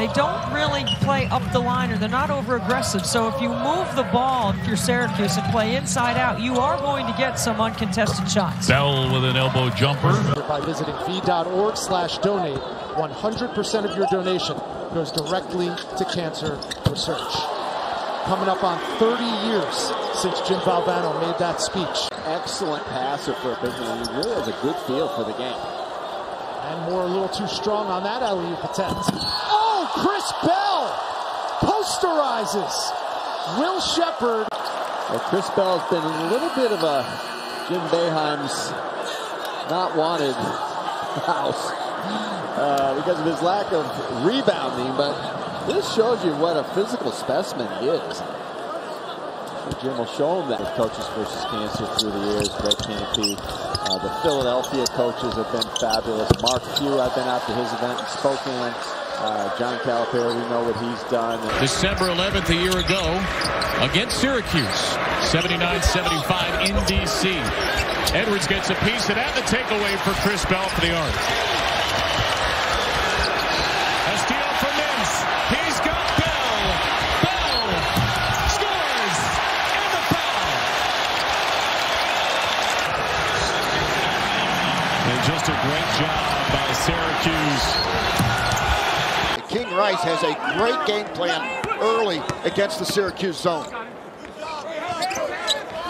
They don't really play up the line, or they're not over-aggressive. So if you move the ball, if you're Syracuse, and play inside out, you are going to get some uncontested shots. Bell with an elbow jumper. By visiting feed.org/donate, 100% of your donation goes directly to cancer research. Coming up on 30 years since Jim Valvano made that speech. Excellent passer for a big one. He really has a good feel for the game. And Moore a little too strong on that alley-oop attempt. Oh, Chris Bell posterizes Will Shepard. Well, Chris Bell has been a little bit of a Jim Boeheim's not wanted house because of his lack of rebounding, but this shows you what a physical specimen he is. Jim will show him that with Coaches versus Cancer through the years. Greg Canty, the Philadelphia coaches have been fabulous. Mark Few, I've been out to his event in Spokane. John Calipari, we know what he's done. December 11th, a year ago, against Syracuse, 79-75 in D.C. Edwards gets a piece of that, and the takeaway for Chris Bell for the arc. Just a great job by Syracuse. King Rice has a great game plan early against the Syracuse zone.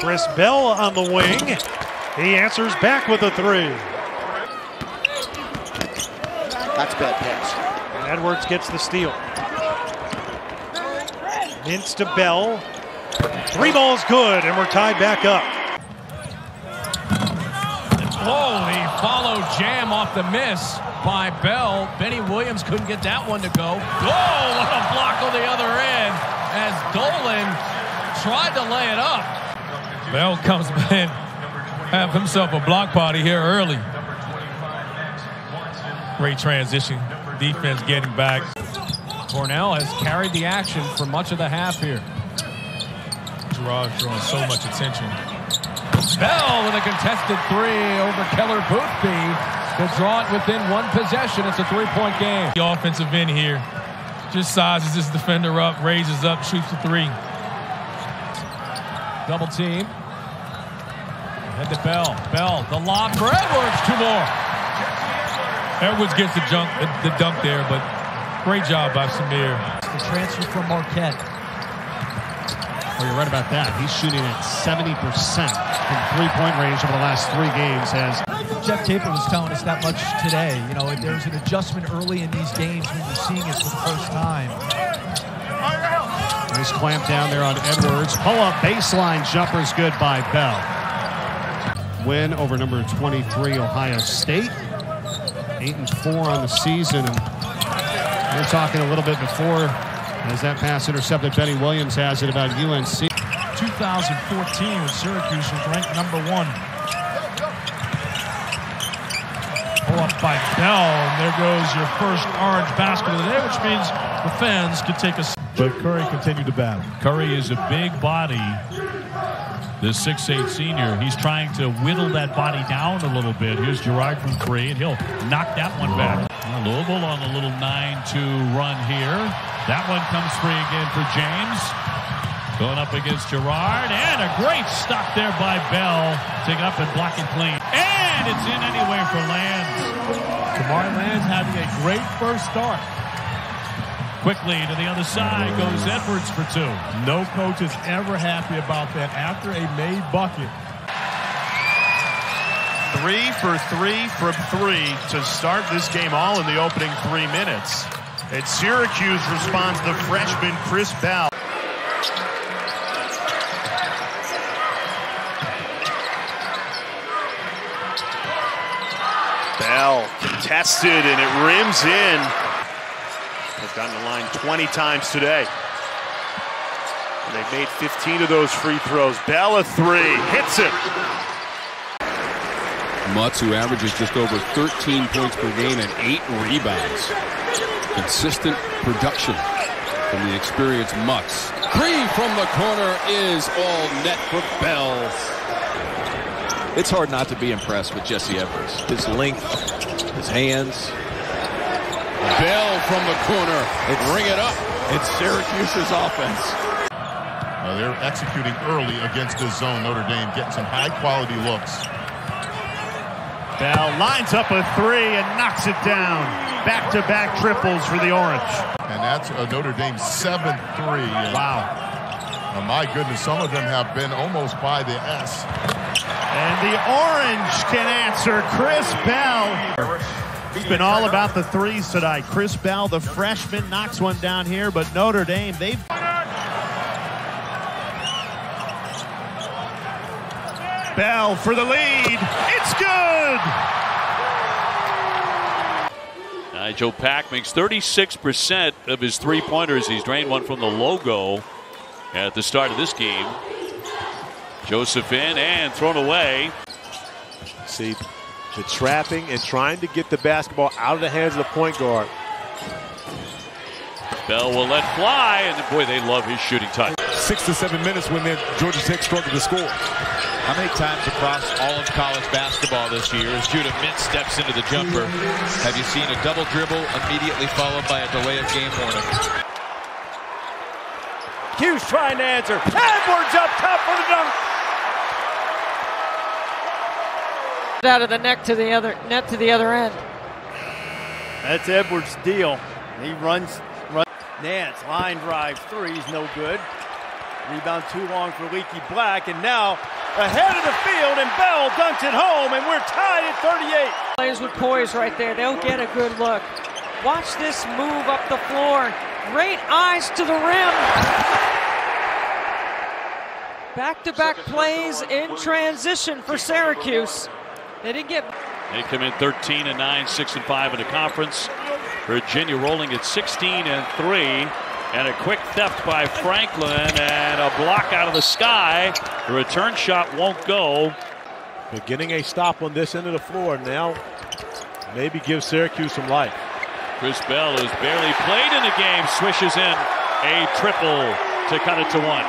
Chris Bell on the wing. He answers back with a three. That's a bad pass. And Edwards gets the steal. Mintz to Bell. Three balls good, and we're tied back up. Oh, the follow jam off the miss by Bell. Benny Williams couldn't get that one to go. Oh, what a block on the other end as Dolan tried to lay it up. Bell comes in, have himself a block party here early. Great transition, defense getting back. Cornell has carried the action for much of the half here. Gerard's drawing so much attention. Bell with a contested three over Keller Boothby to draw it within one possession. It's a three-point game. The offensive end here just sizes this defender up, raises up, shoots the three. Double team. Head to Bell. Bell, the lob for Edwards. Two more. Edwards gets the dunk there, but great job by Samir. The transfer from Marquette. Well, you're right about that. He's shooting at 70% from three-point range over the last three games. Has Jeff Capel was telling us that much today. You know, there's an adjustment early in these games when you're seeing it for the first time. Nice clamp down there on Edwards. Pull-up baseline jumper is good by Bell. Win over number 23 Ohio State. 8-4 on the season. And we're talking a little bit before. As that pass intercepted, Benny Williams has it about UNC. 2014, when Syracuse was ranked #1. Pull up by Bell, and there goes your first orange basket of the day, which means the fans could take a... But Curry continued to battle. Curry is a big body. The 6'8 senior, he's trying to whittle that body down a little bit. Here's Gerard from three, and he'll knock that one back. Louisville on a little 9-2 run here. That one comes free again for James. Going up against Gerard, and a great stop there by Bell. Take it up and block it clean. And it's in anyway for Lance. Tamar Lance having a great first start. Quickly to the other side goes Edwards for two. No coach is ever happy about that after a made bucket. 3 for 3 from three to start this game all in the opening 3 minutes. And Syracuse responds to freshman Chris Bell. Bell contested and it rims in. They've gotten the line 20 times today. And they've made 15 of those free throws. Bell a three, hits it. Mutz, who averages just over 13 points per game and 8 rebounds. Consistent production from the experienced Mutz. Three from the corner is all net for Bell. It's hard not to be impressed with Jesse Evers. His length, his hands, Bell from the corner. Ring it up. It's Syracuse's offense. They're executing early against this zone. Notre Dame getting some high-quality looks. Bell lines up a three and knocks it down. Back-to-back triples for the Orange. And that's Notre Dame's 7th 3. Wow. My goodness, some of them have been almost by the S. And the Orange can answer. Chris Bell. It's been all about the threes tonight. Chris Bell, the freshman, knocks one down here, but Notre Dame, they've... Bell for the lead. It's good. Nigel Pack makes 36% of his three-pointers. He's drained one from the logo at the start of this game. Joseph in and thrown away. See the trapping and trying to get the basketball out of the hands of the point guard. Bell will let fly, and boy, they love his shooting touch. 6 to 7 minutes when Georgia Tech struggled to score. How many times across all of college basketball this year as Judah Mintz steps into the jumper have you seen a double dribble immediately followed by a delay of game warning? Hughes trying to answer. Edwards up top for the dunk. Out of the neck to the other net to the other end. That's Edwards' deal. He runs. Nance line drive threes, no good. Rebound too long for Leakey Black, and now ahead of the field, and Bell dunks it home, and we're tied at 38. Players with poise right there. They'll get a good look. Watch this move up the floor. Great eyes to the rim. Back-to-back plays in transition for Syracuse. They didn't get... They come in 13 and 9, 6 and 5 in the conference. Virginia rolling at 16 and 3. And a quick theft by Franklin and a block out of the sky. The return shot won't go. They're getting a stop on this end of the floor now. Maybe give Syracuse some life. Chris Bell has barely played in the game. Swishes in a triple to cut it to one.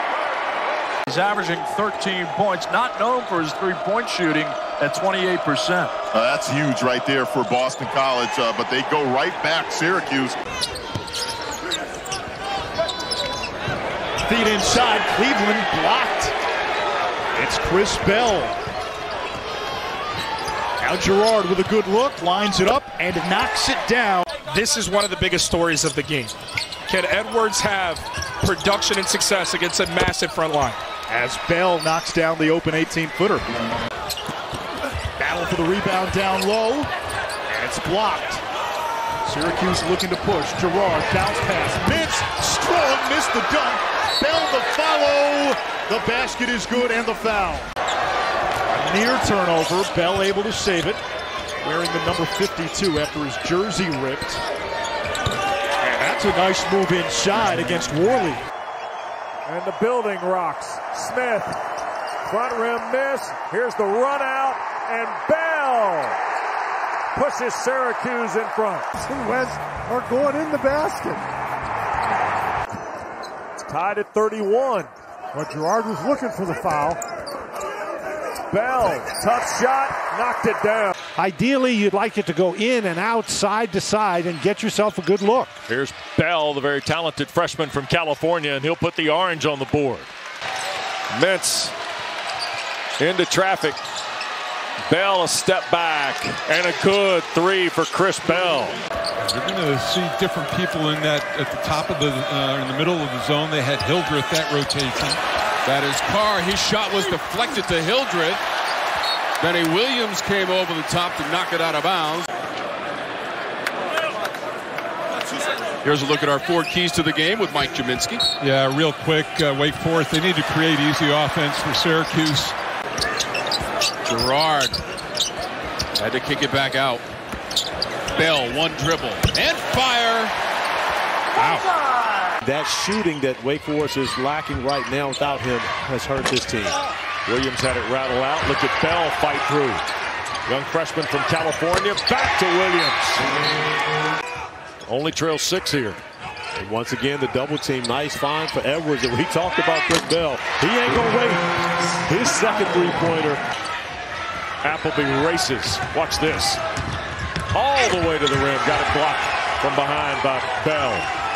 He's averaging 13 points. Not known for his three-point shooting at 28%. That's huge right there for Boston College, but they go right back Syracuse. Feet inside, Cleveland blocked. It's Chris Bell. Now Gerard with a good look, lines it up and knocks it down. This is one of the biggest stories of the game. Can Edwards have production and success against a massive front line? As Bell knocks down the open 18-footer. Battle for the rebound down low, and it's blocked. Syracuse looking to push. Gerard, bounce pass, Mintz, strong, missed the dunk. Bell the follow, the basket is good, and the foul. A near turnover, Bell able to save it. Wearing the number 52 after his jersey ripped. And that's a nice move inside against Worley. And the building rocks. Smith, front rim miss, here's the run out, and Bell pushes Syracuse in front. And West are going in the basket. Tied at 31. But Gerard was looking for the foul. Bell, tough shot, knocked it down. Ideally, you'd like it to go in and out, side to side, and get yourself a good look. Here's Bell, the very talented freshman from California, and he'll put the orange on the board. Mintz into traffic. Bell a step back, and a good three for Chris Bell. You're going to see different people in that at the top of the in the middle of the zone. They had Hildreth that rotation. That is Carr. His shot was deflected to Hildreth. Benny Williams came over the top to knock it out of bounds. Here's a look at our four keys to the game with Mike Jaminski. Yeah, real quick. Wake Forest. They need to create easy offense for Syracuse. Gerard had to kick it back out. Bell, one dribble, and fire! Wow. That shooting that Wake Forest is lacking right now without him has hurt this team. Williams had it rattle out. Look at Bell fight through. Young freshman from California, back to Williams. Only trail 6 here. And once again, the double team, nice find for Edwards. We talked about Chris Bell. He ain't gonna wait. His second three-pointer. Appleby races. Watch this. All the way to the rim. Got it blocked. from behind by Bell.